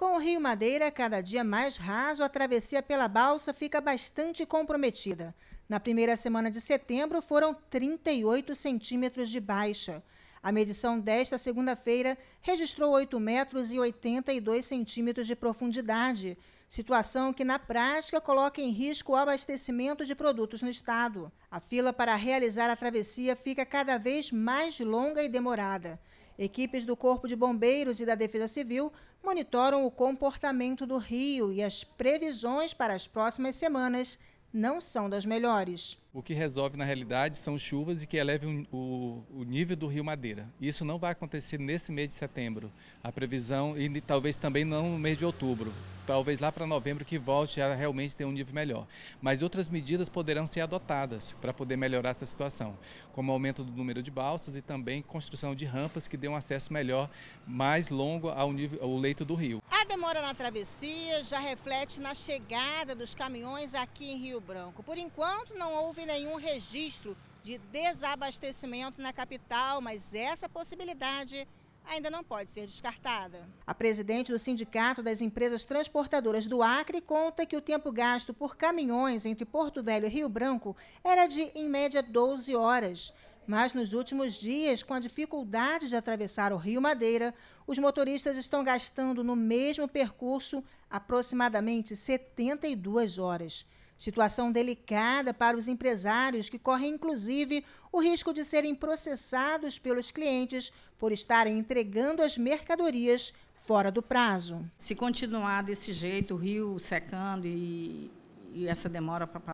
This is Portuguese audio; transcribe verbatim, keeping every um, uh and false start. Com o Rio Madeira cada dia mais raso, a travessia pela balsa fica bastante comprometida. Na primeira semana de setembro, foram trinta e oito centímetros de baixa. A medição desta segunda-feira registrou oito metros e oitenta e dois centímetros de profundidade, situação que, na prática, coloca em risco o abastecimento de produtos no estado. A fila para realizar a travessia fica cada vez mais longa e demorada. Equipes do Corpo de Bombeiros e da Defesa Civil monitoram o comportamento do rio e as previsões para as próximas semanas não são das melhores. O que resolve, na realidade, são chuvas e que elevem o, o nível do Rio Madeira. Isso não vai acontecer nesse mês de setembro. A previsão, e talvez também não no mês de outubro, talvez lá para novembro que volte a realmente ter um nível melhor. Mas outras medidas poderão ser adotadas para poder melhorar essa situação, como aumento do número de balsas e também construção de rampas que dê um acesso melhor, mais longo ao, nível, ao leito do rio. A demora na travessia já reflete na chegada dos caminhões aqui em Rio Branco. Por enquanto, não houve nenhum registro de desabastecimento na capital, mas essa possibilidade ainda não pode ser descartada. A presidente do Sindicato das Empresas Transportadoras do Acre conta que o tempo gasto por caminhões entre Porto Velho e Rio Branco era de, em média, doze horas. Mas nos últimos dias, com a dificuldade de atravessar o Rio Madeira, os motoristas estão gastando no mesmo percurso aproximadamente setenta e duas horas. Situação delicada para os empresários que correm, inclusive, o risco de serem processados pelos clientes por estarem entregando as mercadorias fora do prazo. Se continuar desse jeito, o rio secando e, e essa demora para